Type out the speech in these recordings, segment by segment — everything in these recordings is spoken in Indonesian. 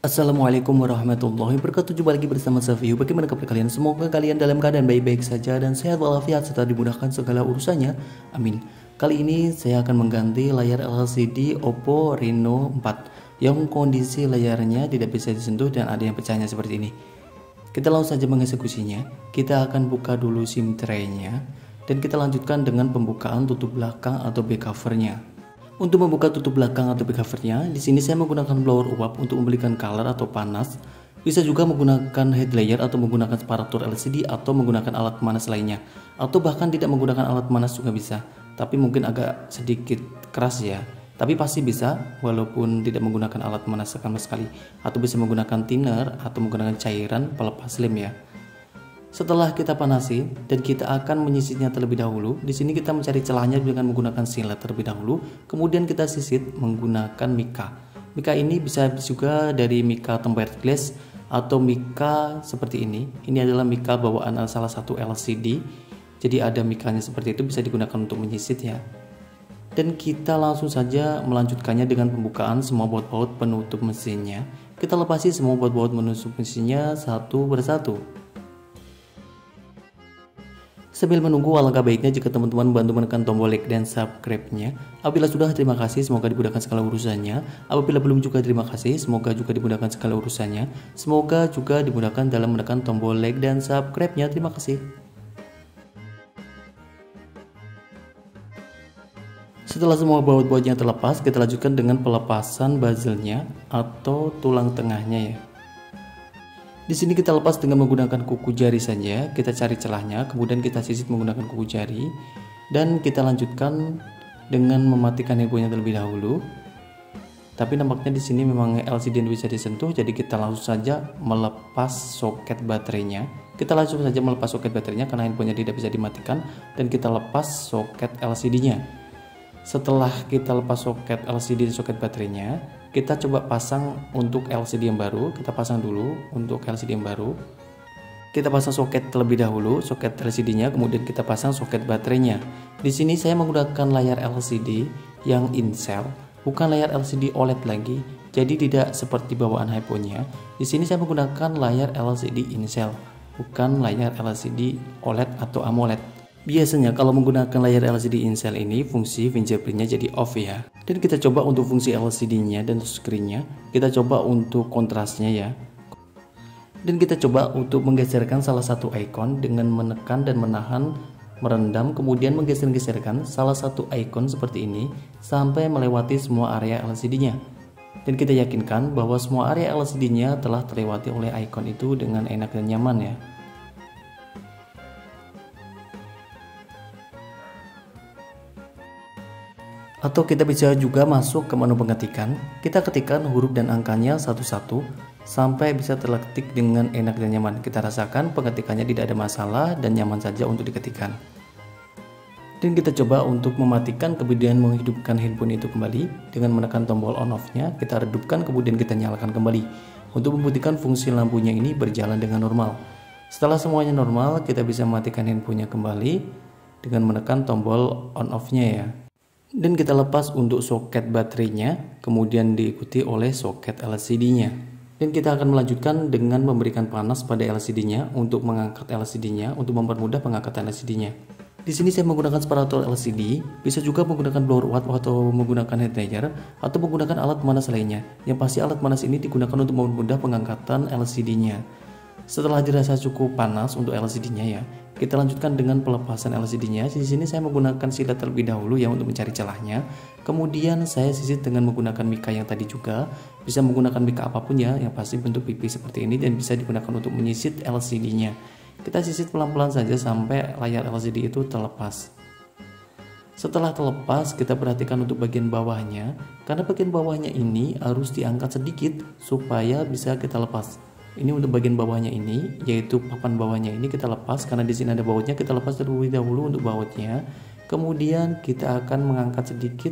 Assalamualaikum warahmatullahi wabarakatuh. Jumpa lagi bersama saya Fiyu. Bagaimana kabar kalian? Semoga kalian dalam keadaan baik-baik saja dan sehat walafiat serta dimudahkan segala urusannya. Amin. Kali ini saya akan mengganti layar LCD OPPO Reno4 yang kondisi layarnya tidak bisa disentuh dan ada yang pecahnya seperti ini. Kita langsung saja mengeksekusinya. Kita akan buka dulu SIM tray-nya dan kita lanjutkan dengan pembukaan tutup belakang atau back cover-nya. Untuk membuka tutup belakang atau back covernya, di sini saya menggunakan blower uap untuk memberikan color atau panas. Bisa juga menggunakan head layer atau menggunakan separator LCD atau menggunakan alat pemanas lainnya. Atau bahkan tidak menggunakan alat pemanas juga bisa, tapi mungkin agak sedikit keras ya. Tapi pasti bisa walaupun tidak menggunakan alat pemanas sama sekali. Atau bisa menggunakan thinner atau menggunakan cairan pelepas lem ya. Setelah kita panasi dan kita akan menyisitnya terlebih dahulu. Di sini kita mencari celahnya dengan menggunakan silet terlebih dahulu. Kemudian kita sisit menggunakan mika. Mika ini bisa juga dari mika tempered glass atau mika seperti ini. Ini adalah mika bawaan salah satu LCD. Jadi ada mikanya seperti itu, bisa digunakan untuk menyisit ya. Dan kita langsung saja melanjutkannya dengan pembukaan semua baut-baut penutup mesinnya. Kita lepasi semua baut-baut penutup mesinnya satu persatu. Sambil menunggu, alangkah baiknya jika teman-teman bantu menekan tombol like dan subscribe-nya. Apabila sudah, terima kasih, semoga dimudahkan segala urusannya. Apabila belum juga terima kasih, semoga juga dimudahkan segala urusannya. Semoga juga dimudahkan dalam menekan tombol like dan subscribe-nya. Terima kasih. Setelah semua baut-bautnya terlepas, kita lanjutkan dengan pelepasan bezelnya atau tulang tengahnya ya. Di sini kita lepas dengan menggunakan kuku jari saja. Kita cari celahnya, kemudian kita sisit menggunakan kuku jari, dan kita lanjutkan dengan mematikan egonya terlebih dahulu. Tapi nampaknya di sini memang LCD bisa disentuh, jadi kita langsung saja melepas soket baterainya. Kita langsung saja melepas soket baterainya karena handphonenya tidak bisa dimatikan, dan kita lepas soket LCD-nya. Setelah kita lepas soket LCD dan soket baterainya, kita coba pasang untuk LCD yang baru. Kita pasang dulu untuk LCD yang baru. Kita pasang soket terlebih dahulu, soket LCD-nya, kemudian kita pasang soket baterainya. Di sini saya menggunakan layar LCD yang incell, bukan layar LCD OLED lagi. Jadi tidak seperti bawaan handphonenya. Di sini saya menggunakan layar LCD incell, bukan layar LCD OLED atau AMOLED. Biasanya kalau menggunakan layar LCD incell ini fungsi fingerprintnya jadi off ya. Dan kita coba untuk fungsi LCD-nya dan touchscreen-nya. Kita coba untuk kontrasnya ya. Dan kita coba untuk menggeserkan salah satu icon dengan menekan dan menahan, merendam, kemudian menggeser-geserkan salah satu icon seperti ini sampai melewati semua area LCD-nya. Dan kita yakinkan bahwa semua area LCD-nya telah terlewati oleh icon itu dengan enak dan nyaman ya. Atau kita bisa juga masuk ke menu pengetikan. Kita ketikkan huruf dan angkanya satu-satu sampai bisa terketik dengan enak dan nyaman. Kita rasakan pengetikannya tidak ada masalah dan nyaman saja untuk diketikkan. Dan kita coba untuk mematikan kemudian menghidupkan handphone itu kembali dengan menekan tombol on off-nya. Kita redupkan kemudian kita nyalakan kembali untuk membuktikan fungsi lampunya ini berjalan dengan normal. Setelah semuanya normal, kita bisa mematikan handphonenya kembali dengan menekan tombol on off-nya ya. Dan kita lepas untuk soket baterainya, kemudian diikuti oleh soket LCD-nya. Dan kita akan melanjutkan dengan memberikan panas pada LCD-nya untuk mengangkat LCD-nya, untuk mempermudah pengangkatan LCD-nya. Di sini saya menggunakan separator LCD, bisa juga menggunakan blower watt atau menggunakan head dryer atau menggunakan alat panas lainnya. Yang pasti alat panas ini digunakan untuk mempermudah pengangkatan LCD-nya. Setelah dirasa cukup panas untuk LCD-nya ya, kita lanjutkan dengan pelepasan LCD-nya. Di sini saya menggunakan silet terlebih dahulu ya untuk mencari celahnya. Kemudian saya sisit dengan menggunakan mika yang tadi juga. Bisa menggunakan mika apapun ya, yang pasti bentuk pipih seperti ini dan bisa digunakan untuk menyisit LCD-nya. Kita sisit pelan-pelan saja sampai layar LCD itu terlepas. Setelah terlepas, kita perhatikan untuk bagian bawahnya, karena bagian bawahnya ini harus diangkat sedikit supaya bisa kita lepas. Ini untuk bagian bawahnya ini, yaitu papan bawahnya ini kita lepas karena di sini ada bautnya. Kita lepas terlebih dahulu untuk bautnya. Kemudian kita akan mengangkat sedikit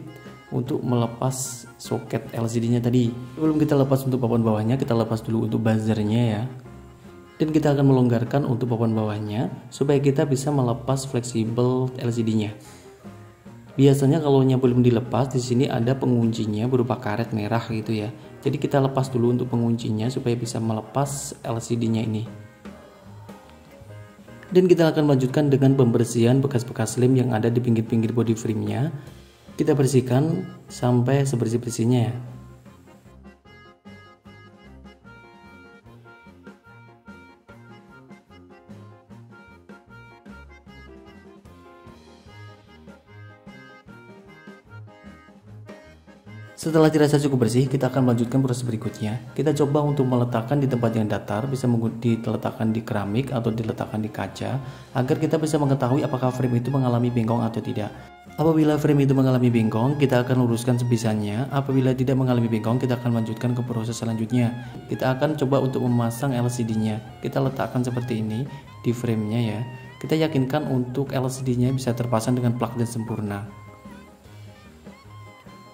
untuk melepas soket LCD-nya tadi. Sebelum kita lepas untuk papan bawahnya, kita lepas dulu untuk buzzernya ya. Dan kita akan melonggarkan untuk papan bawahnya supaya kita bisa melepas fleksibel LCD-nya. Biasanya kalau nya belum dilepas, di sini ada penguncinya berupa karet merah gitu ya. Jadi kita lepas dulu untuk penguncinya supaya bisa melepas LCD-nya ini. Dan kita akan melanjutkan dengan pembersihan bekas-bekas lem yang ada di pinggir-pinggir body frame-nya. Kita bersihkan sampai sebersih-bersihnya ya. Setelah dirasa cukup bersih, kita akan melanjutkan proses berikutnya. Kita coba untuk meletakkan di tempat yang datar, bisa diletakkan di keramik atau diletakkan di kaca, agar kita bisa mengetahui apakah frame itu mengalami bengkong atau tidak. Apabila frame itu mengalami bengkong, kita akan luruskan sebisanya. Apabila tidak mengalami bengkong, kita akan lanjutkan ke proses selanjutnya. Kita akan coba untuk memasang LCD-nya. Kita letakkan seperti ini di frame-nya ya. Kita yakinkan untuk LCD-nya bisa terpasang dengan plak dan sempurna.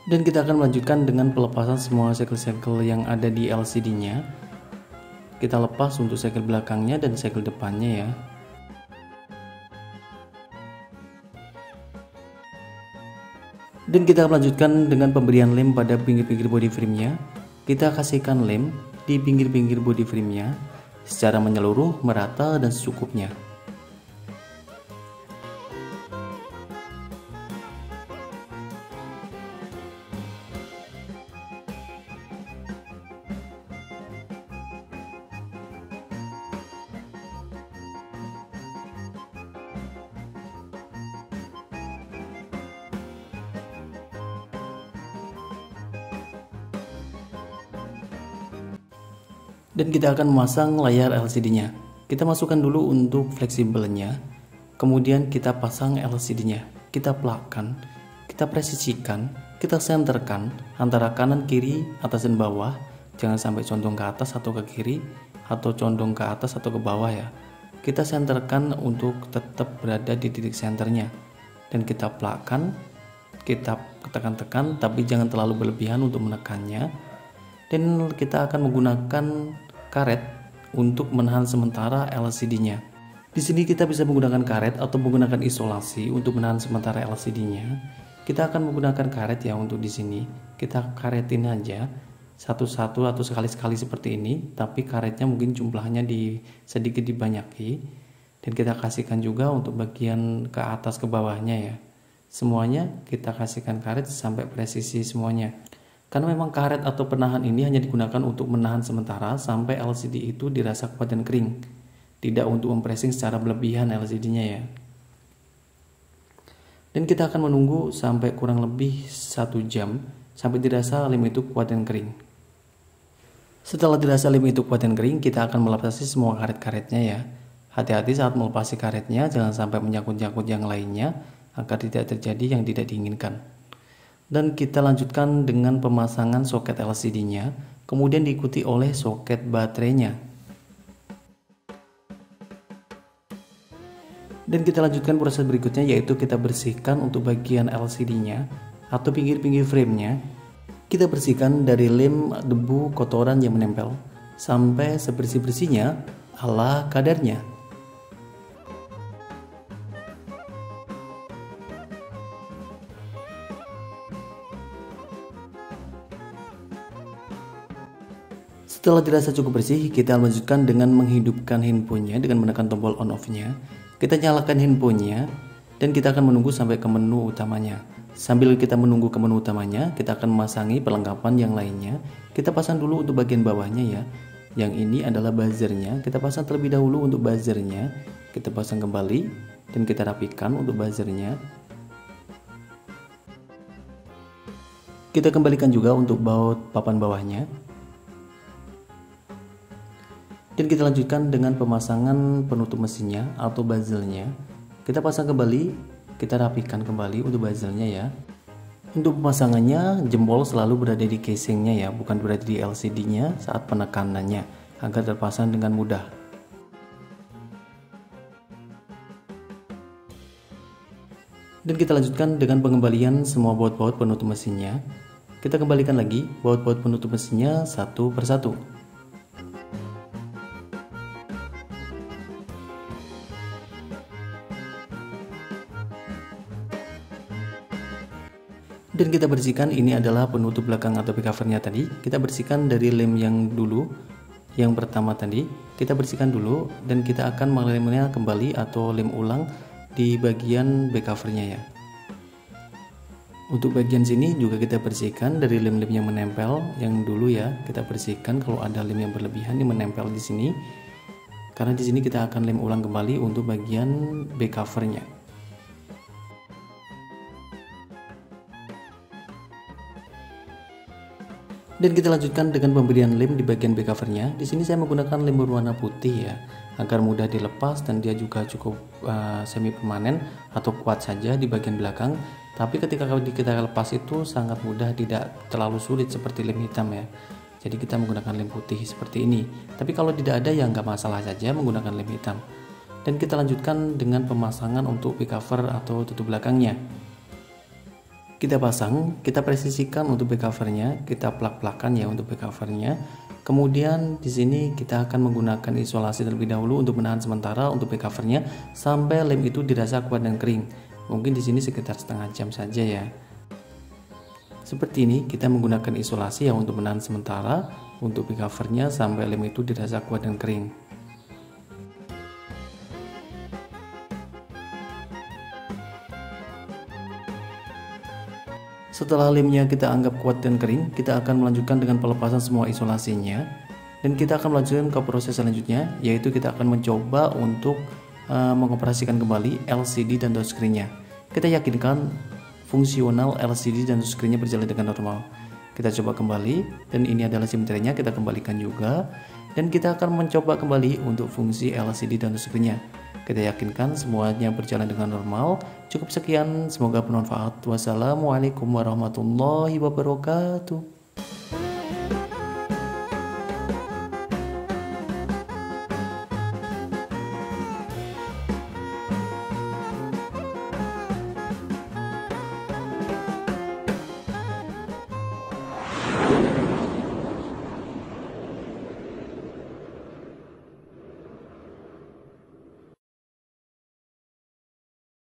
Dan kita akan melanjutkan dengan pelepasan semua segel-segel yang ada di LCD-nya. Kita lepas untuk segel belakangnya dan segel depannya ya. Dan kita akan melanjutkan dengan pemberian lem pada pinggir-pinggir body frame-nya. Kita kasihkan lem di pinggir-pinggir body frame-nya secara menyeluruh, merata, dan secukupnya. Dan kita akan memasang layar LCD-nya. Kita masukkan dulu untuk fleksibelnya, kemudian kita pasang LCD-nya, kita plakkan, kita presisikan, kita senterkan antara kanan kiri, atas dan bawah, jangan sampai condong ke atas atau ke kiri, atau condong ke atas atau ke bawah ya. Kita senterkan untuk tetap berada di titik senternya, dan kita plakkan, kita tekan-tekan, tapi jangan terlalu berlebihan untuk menekannya. Dan kita akan menggunakan karet untuk menahan sementara LCD-nya. Di sini kita bisa menggunakan karet atau menggunakan isolasi untuk menahan sementara LCD-nya. Kita akan menggunakan karet ya untuk di sini. Kita karetin aja satu-satu atau sekali-sekali seperti ini, tapi karetnya mungkin jumlahnya sedikit dibanyaki. Dan kita kasihkan juga untuk bagian ke atas ke bawahnya ya. Semuanya kita kasihkan karet sampai presisi semuanya. Karena memang karet atau penahan ini hanya digunakan untuk menahan sementara sampai LCD itu dirasa kuat dan kering, tidak untuk mempressing secara berlebihan LCD-nya ya. Dan kita akan menunggu sampai kurang lebih 1 jam sampai dirasa lem itu kuat dan kering. Setelah dirasa lem itu kuat dan kering, kita akan melepasi semua karet-karetnya ya. Hati-hati saat melepasi karetnya, jangan sampai menyangkut-nyangkut yang lainnya agar tidak terjadi yang tidak diinginkan. Dan kita lanjutkan dengan pemasangan soket LCD-nya, kemudian diikuti oleh soket baterainya. Dan kita lanjutkan proses berikutnya, yaitu kita bersihkan untuk bagian LCD-nya atau pinggir-pinggir frame-nya. Kita bersihkan dari lem, debu, kotoran yang menempel sampai sebersih-bersihnya ala kadarnya. Setelah dirasa cukup bersih, kita lanjutkan dengan menghidupkan handphonenya dengan menekan tombol on off-nya. Kita nyalakan handphonenya dan kita akan menunggu sampai ke menu utamanya. Sambil kita menunggu ke menu utamanya, kita akan memasangi perlengkapan yang lainnya. Kita pasang dulu untuk bagian bawahnya ya. Yang ini adalah buzzernya. Kita pasang terlebih dahulu untuk buzzernya. Kita pasang kembali dan kita rapikan untuk buzzernya. Kita kembalikan juga untuk baut papan bawahnya. Dan kita lanjutkan dengan pemasangan penutup mesinnya atau bezelnya. Kita pasang kembali, kita rapikan kembali untuk bezelnya ya. Untuk pemasangannya, jempol selalu berada di casingnya ya, bukan berada di LCD-nya saat penekanannya, agar terpasang dengan mudah. Dan kita lanjutkan dengan pengembalian semua baut-baut penutup mesinnya. Kita kembalikan lagi baut-baut penutup mesinnya satu persatu. Dan kita bersihkan, ini adalah penutup belakang atau back covernya tadi. Kita bersihkan dari lem yang dulu, yang pertama tadi. Kita bersihkan dulu dan kita akan melemnya kembali atau lem ulang di bagian back covernya ya. Untuk bagian sini juga kita bersihkan dari lem-lem yang menempel yang dulu ya. Kita bersihkan kalau ada lem yang berlebihan yang menempel di sini. Karena di sini kita akan lem ulang kembali untuk bagian back covernya. Dan kita lanjutkan dengan pemberian lem di bagian back covernya. Di sini saya menggunakan lem berwarna putih ya, agar mudah dilepas dan dia juga cukup semi permanen atau kuat saja di bagian belakang. Tapi ketika kita lepas itu sangat mudah, tidak terlalu sulit seperti lem hitam ya. Jadi kita menggunakan lem putih seperti ini. Tapi kalau tidak ada ya nggak masalah saja menggunakan lem hitam. Dan kita lanjutkan dengan pemasangan untuk back cover atau tutup belakangnya. Kita pasang, kita presisikan untuk back covernya, kita plak-plakan ya untuk back covernya. Kemudian di sini kita akan menggunakan isolasi terlebih dahulu untuk menahan sementara untuk back covernya sampai lem itu dirasa kuat dan kering. Mungkin di sini sekitar setengah jam saja ya. Seperti ini kita menggunakan isolasi ya untuk menahan sementara untuk back covernya sampai lem itu dirasa kuat dan kering. Setelah lemnya kita anggap kuat dan kering, kita akan melanjutkan dengan pelepasan semua isolasinya. Dan kita akan melanjutkan ke proses selanjutnya, yaitu kita akan mencoba untuk mengoperasikan kembali LCD dan touchscreen-nya. Kita yakinkan fungsional LCD dan touchscreen-nya berjalan dengan normal. Kita coba kembali, dan ini adalah simetrinya, kita kembalikan juga. Dan kita akan mencoba kembali untuk fungsi LCD dan touchscreen-nya. Kita yakinkan semuanya berjalan dengan normal. Cukup sekian, semoga bermanfaat. Wassalamualaikum warahmatullahi wabarakatuh.